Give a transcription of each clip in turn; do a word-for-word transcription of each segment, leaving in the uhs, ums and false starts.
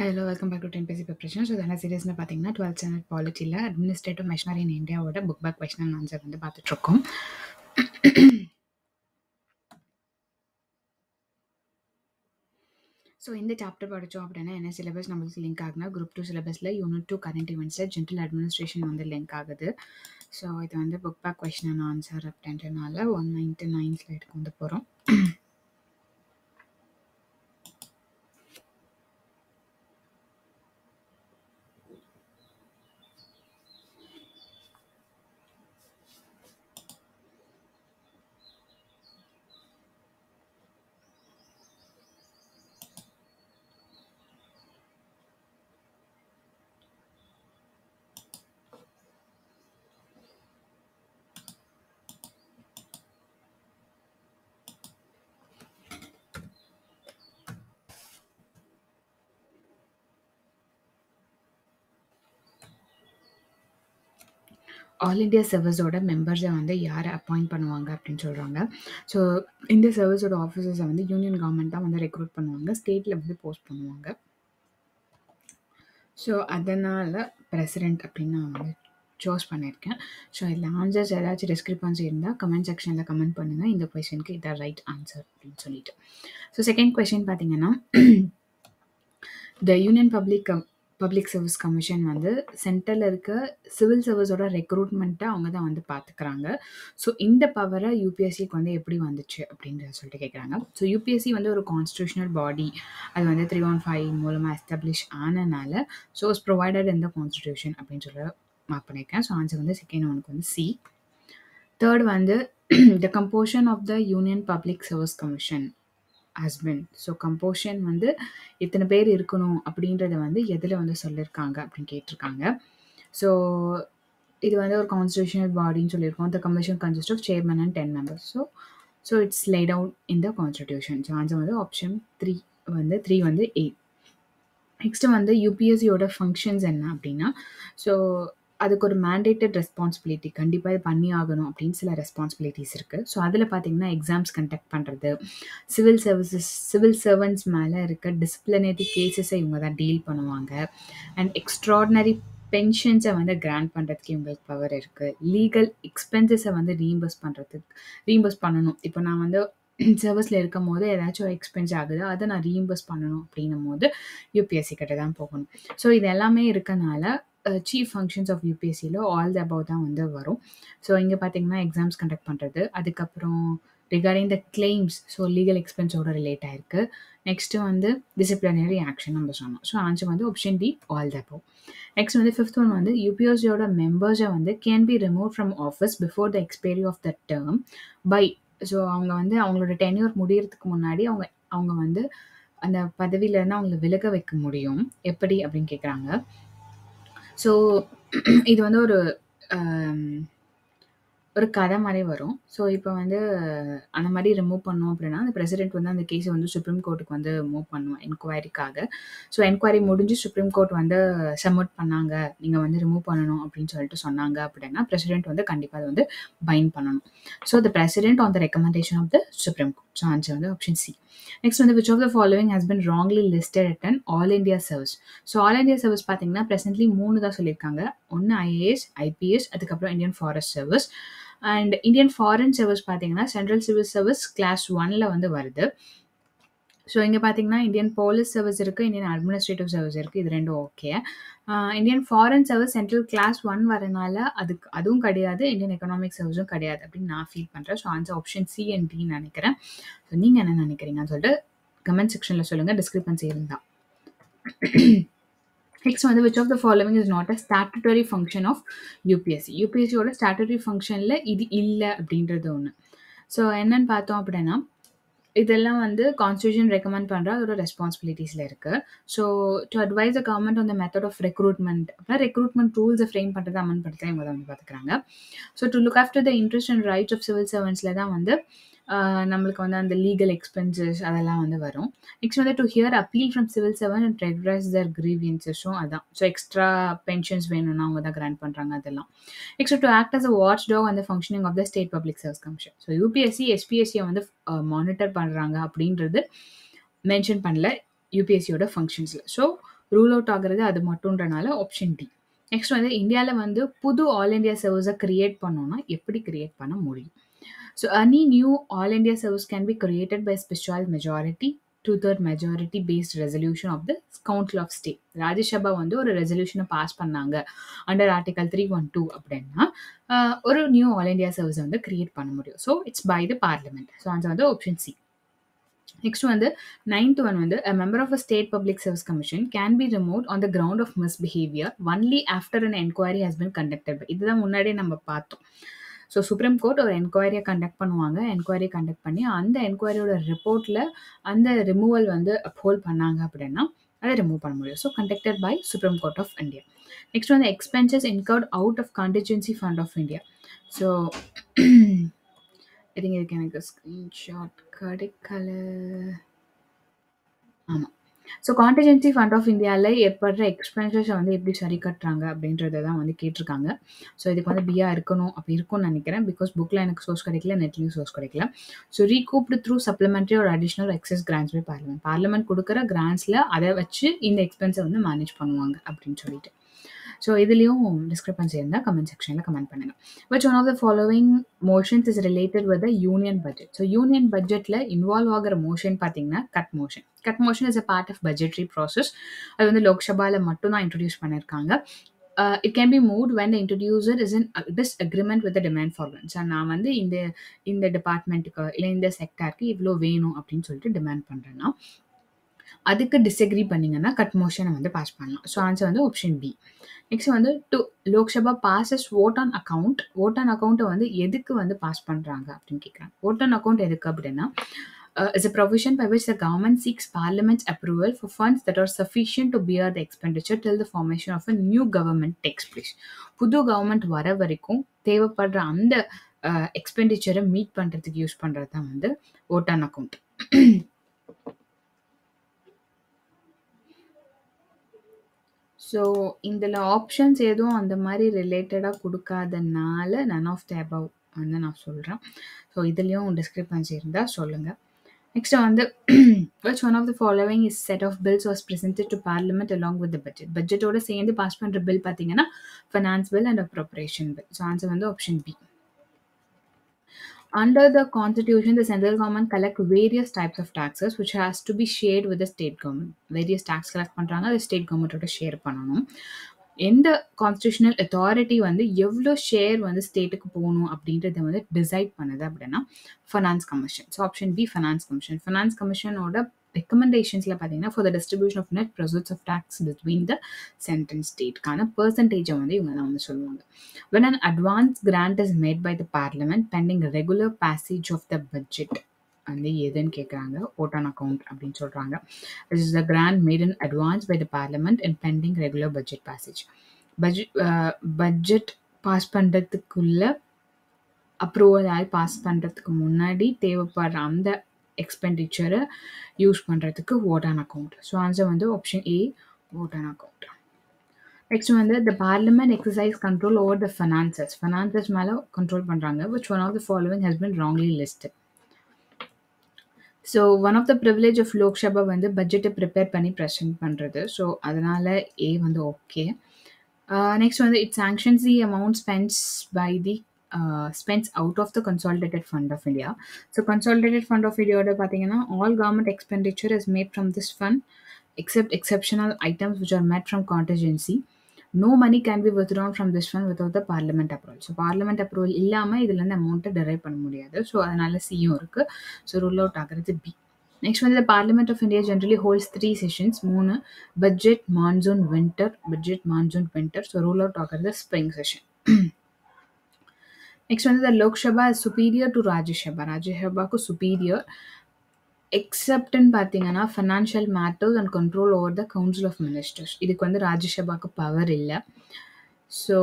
Hi, hello, welcome back to T N P S C preparation. So, the series na pathina twelfth standard polity la administrative machinery in India oda book back question and answer vandu paathukirukom. So in the chapter padichom appadina enna syllabus namakku link agna group two syllabus la unit two current events la general administration vandu link agudhu. So idu vandu book back question and answer appadinala one ninety-nine slide ku vandu porom. All India Service oda members வந்து யாரை appoint பண்ணுவாங்க அப்படின்னு சொல்கிறாங்க. So இந்த சர்வீஸோட ஆஃபீஸர்ஸை வந்து union government தான் வந்து recruit பண்ணுவாங்க, ஸ்டேட்டில் வந்து போஸ்ட் பண்ணுவாங்க. ஸோ அதனால் பிரசிடெண்ட் அப்படின்னு நான் வந்து சூஸ் பண்ணியிருக்கேன். ஸோ இதில் ஆன்சர்ஸ் ஏதாச்சும் டிஸ்கிரிப்பன்சி இருந்தால் கமெண்ட் செக்ஷனில் கமெண்ட் பண்ணுங்கள், இந்த கொஸ்டினுக்கு இதான் ரைட் ஆன்சர் அப்படின்னு சொல்லிட்டு. ஸோ செகண்ட் கொஸ்டின் பார்த்தீங்கன்னா, the union public public service commission வந்து சென்ட்ரலில் இருக்க சிவில் சர்வீஸோட ரெக்ரூட்மெண்ட்டை அவங்க தான் வந்து பார்த்துக்கிறாங்க. ஸோ இந்த பவரை யூபிஎஸ்சிக்கு வந்து எப்படி வந்துச்சு அப்படின்றத சொல்லிட்டு கேட்குறாங்க. ஸோ யூபிஎஸ்சி வந்து ஒரு கான்ஸ்டியூஷனல் பாடி, அது வந்து த்ரீ ஒன் ஃபைவ் மூலமாக எஸ்டாப்ளிஷ் ஆனனால ஸோ இஸ் ப்ரொவைடட் இந்த கான்ஸ்டியூஷன் அப்படின்னு சொல்லி மார்க் பண்ணியிருக்கேன். ஸோ ஆன்சர் வந்து செகண்ட் ஒனுக்கு வந்து சி. தேர்ட் வந்து the composition of the union public service commission husband. So composition வந்து எத்தனை பேர் இருக்கணும் அப்படின்றத வந்து எதில் வந்து சொல்லியிருக்காங்க அப்படின்னு கேட்டிருக்காங்க. ஸோ இது வந்து ஒரு கான்ஸ்டியூஷனல் பாடின்னு சொல்லியிருக்கோம். The commission consist of chairman and ten members. So so it's laid out in the constitution. So answer வந்து ஆப்ஷன் த்ரீ வந்து த்ரீ வந்து ஏ. நெக்ஸ்ட்டு வந்து யூபிஎஸ்சியோட ஃபங்க்ஷன்ஸ் என்ன அப்படின்னா, ஸோ அதுக்கு ஒரு மேண்டேட்டட் ரெஸ்பான்சிபிலிட்டி, கண்டிப்பாக இது பண்ணி ஆகணும் அப்படின்னு சில ரெஸ்பான்சிபிலிட்டிஸ் இருக்குது. ஸோ அதில் பார்த்திங்கன்னா எக்ஸாம்ஸ் கண்டக்ட் பண்ணுறது, சிவில் சர்வீசஸ் சிவில் சர்வன்ட்ஸ் மேலே இருக்க டிசிப்ளினரி கேசஸை இவங்க தான் டீல் பண்ணுவாங்க. அண்ட் எக்ஸ்ட்ராடினரி பென்ஷன்ஸை வந்து கிராண்ட் பண்ணுறதுக்கு இவங்களுக்கு பவர் இருக்குது. லீகல் எக்ஸ்பென்சஸை வந்து ரீஇம்பர்ஸ் பண்ணுறதுக்கு ரீஇம்பர்ஸ் பண்ணணும். இப்போ நான் வந்து சர்வீஸில் இருக்கும் போது ஏதாச்சும் எக்ஸ்பென்ஸ் ஆகுது, அதை நான் ரீஇம்பர்ஸ் பண்ணணும் அப்படின்னும் போது யூபிஎஸ்சி கிட்ட தான் போகணும். ஸோ இது எல்லாமே இருக்கனால சீஃப் ஃபங்க்ஷன்ஸ் ஆஃப் யூபிஎஸ்சியில் ஆல் த அபவ் தான் வந்து வரும். ஸோ இங்கே பார்த்தீங்கன்னா எக்ஸாம்ஸ் கண்டக்ட் பண்ணுறது, அதுக்கப்புறம் regarding the claims, so legal எக்ஸ்பென்ஸோட ரிலேட் ஆகிருக்கு. நெக்ஸ்ட்டு வந்து டிசிப்ளினரி ஆக்ஷன் நம்ம சொன்னோம். ஸோ ஆன்சர் வந்து option D all the above. Next வந்து ஃபிஃப்த் ஒன் வந்து யூபிஎஸ்சியோட மெம்பர்ஸை வந்து can be remove from office before the expiry of the term by. So அவங்க வந்து அவங்களோட டென்யூர் முடிகிறதுக்கு முன்னாடி அவங்க அவங்க வந்து அந்த பதவியிலேருந்து அவங்கள விலக வைக்க முடியும், எப்படி அப்படின்னு கேட்குறாங்க. ஸோ இது வந்து ஒரு ஒரு கதை மாதிரி வரும். ஸோ இப்போ வந்து அந்த மாதிரி ரிமூவ் பண்ணோம் அப்படின்னா அந்த பிரசிடெண்ட் வந்து அந்த கேஸை வந்து சுப்ரீம் கோர்ட்டுக்கு வந்து மூவ் பண்ணுவோம் என்கொயரிக்காக. ஸோ என்கொயரி முடிஞ்சு சுப்ரீம் கோர்ட் வந்து சப்மிட் பண்ணாங்க, நீங்கள் வந்து ரிமூவ் பண்ணணும் அப்படின்னு சொல்லிட்டு சொன்னாங்க அப்படின்னா பிரசிடெண்ட் வந்து கண்டிப்பாக அதை வந்து பைண்ட் பண்ணணும். So the president on the recommendation of the supreme court. So answer வந்து ஆப்ஷன் சி. நெக்ஸ்ட் வந்து which of the following has been wrongly listed at an all India service. So all India service பார்த்தீங்கன்னா presently மூணு தான் சொல்லியிருக்காங்க. ஒன்று IAS, IPS, அதுக்கப்புறம் Indian forest service. And Indian foreign service பார்த்தீங்கன்னா central civil service class ஒன்ல வந்து வருது. ஸோ இங்கே பார்த்தீங்கன்னா இந்தியன் போலீஸ் சர்வீஸ் இருக்குது, இந்தியன் அட்மினிஸ்ட்ரேட்டிவ் சர்வீஸ் இருக்குது, இது ரெண்டும் okay. Indian foreign service central class one வரனால அதுக்கு அதுவும் கிடையாது, இந்தியன் எக்கனாமிக் சர்வீஸும் கிடையாது அப்படின்னு நான் ஃபீல் பண்ணுறேன். So answer option C and டின்னு நினைக்கிறேன். ஸோ நீங்கள் என்ன நினைக்கிறீங்கன்னு சொல்லிட்டு கமெண்ட் செக்ஷனில் சொல்லுங்கள் டிஸ்கிரிப்பன்சி இருந்தால். Next one, which of the following is not a statutory function of U P S C? U P S C ஓட statutory functionல இது இல்லை அப்படின்றது ஒன்று. ஸோ என்னன்னு பார்த்தோம் அப்படின்னா இதெல்லாம் வந்து கான்ஸ்டியூஷன் ரெக்கமெண்ட் பண்ணுற அதோட ரெஸ்பான்சிபிலிட்டிஸில் இருக்குது. So to advise the government on the method of recruitment, அப்படின்னா ரெக்ரூட்மெண்ட் ரூல்ஸை ஃப்ரேம் பண்ணுறது அமெண்ட் பண்ணுறது இவங்க தான் வந்து பார்த்துக்கிறாங்க. So to look after the interest and rights of civil சர்வன்ட்ஸில் தான் வந்து நம்மளுக்கு வந்து அந்த லீகல் எக்ஸ்பென்சஸ் அதெல்லாம் வந்து வரும். நெக்ஸ்ட் வந்து to hear appeal from civil servant and redress their கிரீவியன்ஸஸும் அதான். ஸோ எக்ஸ்ட்ரா பென்ஷன்ஸ் வேணும்னா அவங்க தான் கிராண்ட் பண்ணுறாங்க அதெல்லாம். Next to act as a watch talk அந்த functioning of the state public service commission. So UPSC எஸ்பிஎஸ்சியை வந்து மானிட்டர் பண்ணுறாங்க அப்படின்றது மென்ஷன் பண்ணல யூபிஎஸ்சியோட ஃபங்க்ஷன்ஸில். ஸோ rule out ஆகிறது அது மட்டும்ன்றனால ஆப்ஷன் டி. நெக்ஸ்ட் வந்து இந்தியால வந்து புது ஆல் இந்தியா சர்வீஸை கிரியேட் பண்ணோம்னா எப்படி கிரியேட் பண்ண முடியும்? So any new all India service can be created by special majority, two-third majority based resolution of the council of state. Rajya Sabha வந்து ஒரு ரெசல்யூஷனை பாஸ் பண்ணாங்க under article three one two அப்படின்னா ஒரு நியூ ஆல் இந்தியா சர்வீஸை வந்து create பண்ண முடியும். So it's by the parliament. So அது வந்து option C. Next one, the ninth one, one, a member of a state public service commission can be removed on the ground of misbehavior only after an inquiry has been conducted. This is the one that we have seen. So, Supreme Court or inquiry conduct பண்ணுவாங்க inquiry conduct பண்ணி அந்த inquiryோட ரிப்போர்ட்ல அந்த removal வந்து uphold பண்ணாங்க அப்படின்னா அதை remove பண்ண முடியும். So conducted by supreme court of India. Next வந்து expenses incurred out of contingency fund of India. So I think இதுக்கு எனக்கு ஸ்க்ரீன்ஷாட் கிடைக்கல. ஆமாம், ஸோ கான்டிஜென்சி ஃபண்ட் ஆஃப் இந்தியாவில் ஏற்படுற எக்ஸ்பென்சஸை வந்து எப்படி சரி கட்டுறாங்க அப்படின்றத தான் வந்து கேட்டிருக்காங்க. ஸோ இதுக்கு வந்து பிஆ இருக்கணும் அப்படி இருக்கும்னு நினைக்கிறேன். பிகாஸ் புக்கில் எனக்கு சோர்ஸ் கிடைக்கல, நெட்லையும் சோர்ஸ் கிடைக்கல. ஸோ ரீகூப்டு த்ரூ சப்ளிமெண்ட்ரி ஒரு additional excess grants by parliament. Parliament கொடுக்குற கிராண்ட்ஸில் அதை வச்சு இந்த எக்ஸ்பென்ஸை வந்து மேனேஜ் பண்ணுவாங்க அப்படின்னு சொல்லிட்டு. ஸோ இதுலேயும் டிஸ்கிரிப்பன்சி இருந்தால் கமெண்ட் செக்ஷனில் கமெண்ட் பண்ணுங்கள். But one of the following motions is related with the union budget. So union பட்ஜெட்டில் இன்வால்வ் ஆகிற மோஷன் பார்த்தீங்கன்னா cut motion. Cut motion is a part of budgetary process. அது வந்து லோக்சபாவில் மட்டும் தான் இன்ட்ரடியூஸ் பண்ணியிருக்காங்க. It can be moved when the introducer is in disagreement with the demand for one. So நான் வந்து இந்த இந்த டிபார்ட்மெண்ட்டுக்கு இல்லை இந்த செக்டாருக்கு இவ்வளோ வேணும் அப்படின்னு சொல்லிட்டு டிமாண்ட் பண்ணுறேன்னா அதுக்கு டிஸ்அக்ரி பண்ணிங்கன்னா கட் மோஷனை வந்து பாஸ் பண்ணலாம். ஸோ ஆன்சர் வந்து ஆப்ஷன் பி. நெக்ஸ்ட் வந்து to Lok Sabha passes vote on account. Vote on அக்கௌண்ட்டை வந்து எதுக்கு வந்து பாஸ் பண்ணுறாங்க அப்படின்னு கேட்குறாங்க. ஓட் ஆன் அக்கௌண்ட் எதுக்கு அப்படின்னா is a provision by which the government seeks parliament's approval for funds that are sufficient to bear the expenditure till the formation of a new government takes place. புது government வர வரைக்கும் தேவைப்படுற அந்த எக்ஸ்பெண்டிச்சரை meet பண்ணுறதுக்கு use பண்ணுறது தான் வந்து vote on account. So இதில் ஆப்ஷன்ஸ் எதுவும் அந்த மாதிரி ரிலேட்டடாக கொடுக்காதனால நன் ஆஃப் த அபவ் வந்து நான் சொல்கிறேன். ஸோ இதுலேயும் டிஸ்கிரிப்பன்சி இருந்தால் சொல்லுங்கள். நெக்ஸ்ட் வந்து which one of the following is set of bills was presented to parliament along with the budget. பட்ஜெட்டோடு சேர்ந்து பாஸ் பண்ணுற பில் பார்த்தீங்கன்னா finance bill and appropriation bill. So answer வந்து option B. Under the constitution, the central government collect various types of taxes which has to be shared with the state government. Various tax collect பண்றாங்க, அது state government ஓட share பண்ணணும். எந்த constitutional authority வந்து எவ்வளோ share வந்து ஸ்டேட்டுக்கு போகணும் அப்படின்றத வந்து டிசைட் பண்ணுது அப்படின்னா finance commission. So option B finance commission. Finance கமிஷனோட ரெக்கமெண்டேஷன்ஸில் பார்த்தீங்கன்னா for the distribution of net proceeds of tax between the centre and ஸ்டேட்கான பெர்சன்டேஜை வந்து இவங்க தான் வந்து சொல்லுவாங்க. When an advance grant is made by the parliament pending regular passage of the budget, வந்து எதுன்னு கேட்குறாங்க, ஓட் ஆன் அக்கௌண்ட் அப்படின்னு சொல்கிறாங்க. This is a grant made in advance by the parliament and pending regular budget passage. Budget budget pass பண்ணுறதுக்குள்ளே approval ஆகி pass பண்ணுறதுக்கு முன்னாடி தேவைப்படுற அந்த எக்ஸ்பெண்டிச்சரை யூஸ் பண்ணுறதுக்கு vote on account. So answer வந்து option A, vote on account. Next வந்து the parliament exercise control over the finances. Finances மேலே கண்ட்ரோல் பண்ணுறாங்க. Which one of the following has been wrongly listed. So one of the privilege of Lok Sabha வந்து பட்ஜெட்டை prepare பண்ணி present பண்ணுறது. So அதனால் A வந்து okay. Next வந்து it sanctions the amount spends by the Uh, spends out of the consolidated fund of India. So consolidated fund of India order pathina all government expenditure is made from this fund except exceptional items which are met from contingency. No money can be withdrawn from this fund without the parliament approval. So parliament approval illama idhula and amount derive panna mudiyadhu. So adanal C um irukku. So rule out agiradhu B. Next one, the Parliament of India generally holds three sessions. Moon budget, monsoon, winter. Budget, monsoon, winter. So rule out agiradhu spring session. Next one is the Lok Sabha is superior to Rajya Sabha. Rajya Sabha is superior except in financial matters and control over the Council of Ministers. This one is Rajya Sabha's power. So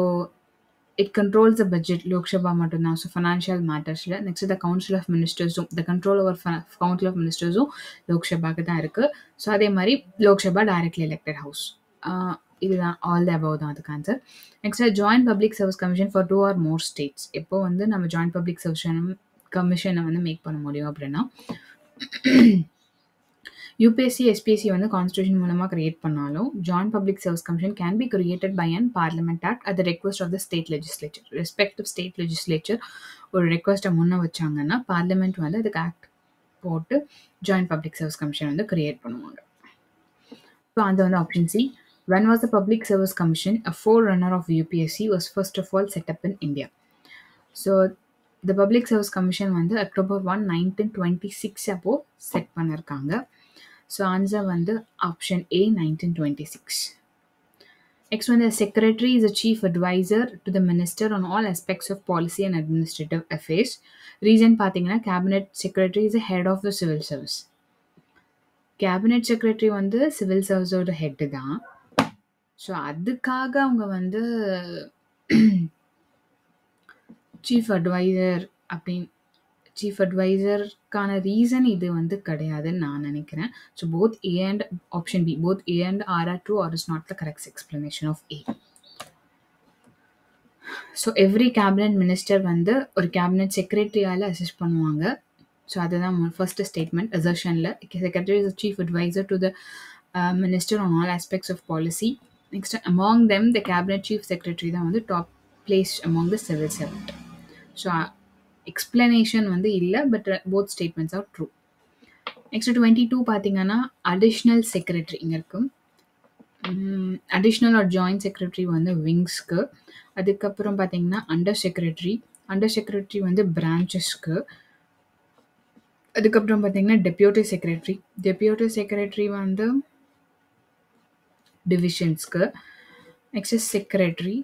it controls the budget. Lok Sabha matter now. So financial matters. Next is the Council of Ministers. The control over Council of Ministers is Lok Sabha. So that is Lok Sabha directly elected house. Uh, இதுதான் all the above தான் அதுக்கு answer. Next joint public service commission for two or more states. எப்போ வந்து நம்ம joint public service கமிஷனை வந்து make பண்ண முடியும் அப்படின்னா U P S C, S P S C on the Constitution Munama create Panalo, Joint Public Service Commission can be created by an Parliament Act at the request of the state legislature. Respective state legislature or request a Munna Vachangana, Parliament Wala the Act Port Joint Public Service Commission on the create Panamanga. So on the option C. When was the Public Service Commission, a forerunner of U P S C, was first of all set up in India? So, the Public Service Commission vandu October first nineteen twenty-six appo set panirukanga. So answer vandu option A nineteen twenty-six. Next one, the secretary is a chief advisor to the minister on all aspects of policy and administrative affairs. Reason pathina cabinet secretary is the head of the civil service. Cabinet secretary vandu civil service oda head da. So adukaga avanga vandu Chief Advisor, appin, Chief Advisor kana reason idu vandu kadiyadhu naan nenikiren. So both A and option B, both A and R are true or is not the correct explanation of A. So every cabinet minister vandu or cabinet secretary ala assist pannuvaanga. So adhaan first statement assertion la secretary is the chief advisor to the uh, minister on all aspects of policy. Next, among them the cabinet chief secretary da vandu top place among the civil servant. So, explanation vandu illa, but both statements are true. Next twenty-two pathingana additional secretary inga irukum. Um, additional or joint secretary vandu wings ku, adukapram pathingana under secretary, under secretary vandu branches ku, adukapram pathingana deputy secretary, deputy secretary vandu divisions ku. Next is secretary,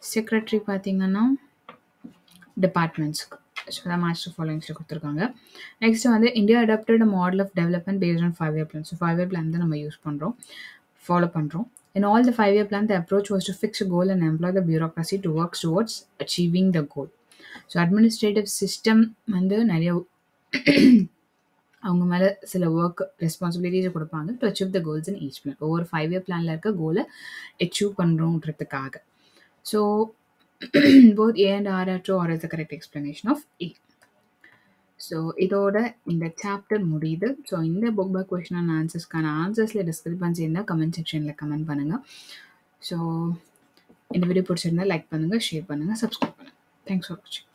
secretary pathingana departments. So, the master following. Next, India adopted a model of development based on five-year plan. So, five-year plan that we use panro, follow panro. In all the five-year plan, the approach was to fix a goal and employ the bureaucracy to work towards achieving the goal. So, administrative system and the work responsibilities to achieve the goals in each plan. Over five-year plan, like a goal achieve panro. So, both A and R are true or is the correct explanation of A. So, idoda in the chapter mudidhu. So, in the book by question and answers, kana answers le discrepancy in the comment section le comment panunga. So, in the video put like panunga, share panunga, subscribe panunga. Thanks for watching.